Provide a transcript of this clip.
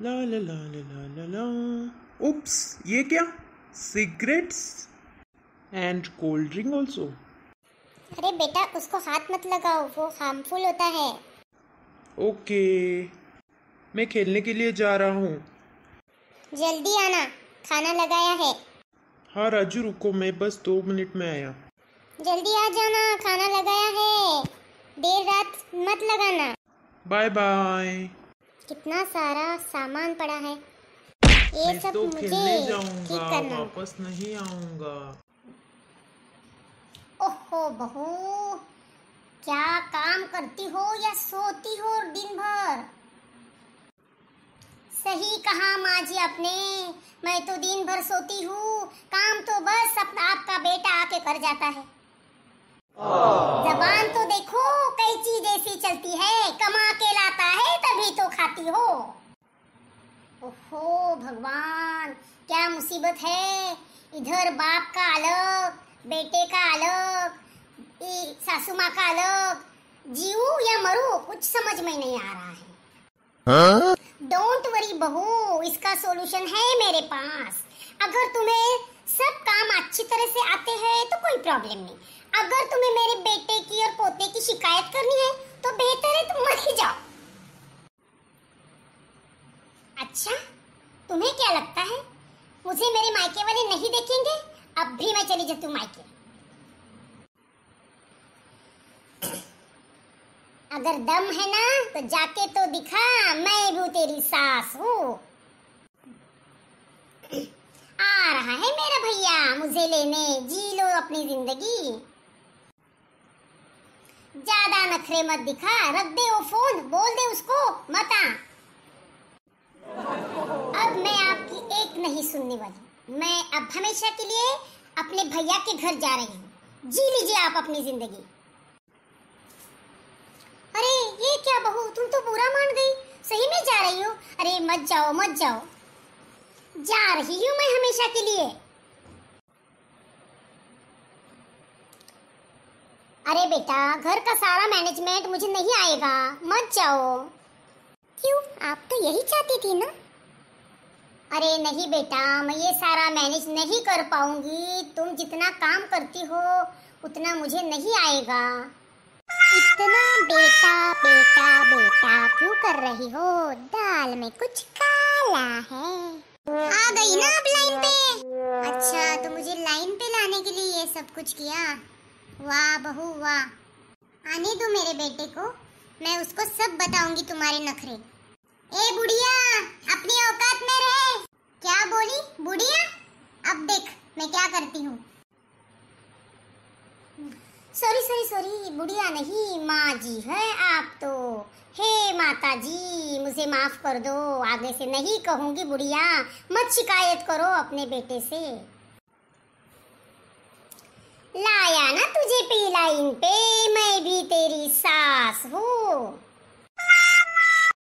ला ला ला ला ला ला। Oops, ये क्या? Cigarettes and cold drink also. अरे बेटा, उसको हाथ मत लगाओ, वो हार्मफुल होता है। ओके, मैं खेलने के लिए जा रहा हूँ। जल्दी आना, खाना लगाया है। हाँ राजू, रुको, मैं बस 2 मिनट में आया। जल्दी आ जाना, खाना लगाया है। देर रात मत लगाना। Bye bye. कितना सारा सामान पड़ा है, ये सब तो मुझे ठीक करना। वापस नहीं आऊंगा। ओहो बहू, क्या काम करती हो या सोती हो दिन भर? सही कहा माँ जी आपने, मैं तो दिन भर सोती हूँ। काम तो बस आपका बेटा आके कर जाता है। जबान तो देखो, कई चीज ऐसी चलती है, कमा के लाता है तभी तो खाती हो। ओहो भगवान, क्या मुसीबत है। इधर बाप का अलग, बेटे का अलग, सासू माँ का अलग। जीऊ या मरू, कुछ समझ में नहीं आ रहा है। डोंट वरी बहू, इसका सॉल्यूशन है मेरे पास। अगर तुम्हें सब काम अच्छी तरह से आते हैं तो कोई प्रॉब्लम नहीं। अगर तुम्हें मेरे बेटे की और पोते की शिकायत करनी है तो बेहतर है तुम मर ही जाओ। अच्छा, तुम्हें क्या लगता है मुझे मेरे मायके वाले नहीं देखेंगे? अब भी मैं चली जाती हूँ मायके। अगर दम है ना तो जाके तो दिखा, मैं भी तेरी सास हूँ। आ रहा है मेरा भैया मुझे लेने, जी लो अपनी जिंदगी। ज्यादा नखरे मत दिखा, रख दे वो फोन, बोल दे उसको मत आ। अब मैं आपकी एक नहीं सुनने वाली। मैं अब हमेशा के लिए अपने भैया के घर जा रही हूँ। जी लीजिए आप अपनी जिंदगी। अरे ये क्या बहू, तुम तो बुरा मान गई, सही में जा रही हो? अरे मत जाओ मत जाओ, जा रही हूँ मैं हमेशा के लिए। अरे बेटा, घर का सारा मैनेजमेंट मुझे नहीं आएगा, मत जाओ। क्यों, आप तो यही चाहती थी ना? अरे नहीं बेटा, मैं ये सारा मैनेज नहीं कर पाऊंगी। तुम जितना काम करती हो उतना मुझे नहीं आएगा। इतना बेटा बेटा बेटा क्यों कर रही हो? दाल में कुछ काला है। आ गई ना आप लाइन पे। अच्छा, तो मुझे लाइन पे लाने के लिए ये सब कुछ किया? वाह बहू वाह। आने दो मेरे बेटे को, मैं उसको सब बताऊंगी तुम्हारे नखरे। ए बुढ़िया, अपनी औकात में रहे। क्या बोली बुढ़िया? अब देख मैं क्या करती हूँ। सॉरी सॉरी सॉरी, बुढ़िया नहीं, माँ जी है आप तो। हे माता जी, मुझे माफ कर दो, आगे से नहीं कहूंगी बुढ़िया। मत शिकायत करो अपने बेटे से। लाया ना तुझे पीला इन पे, मैं भी तेरी सास हूँ।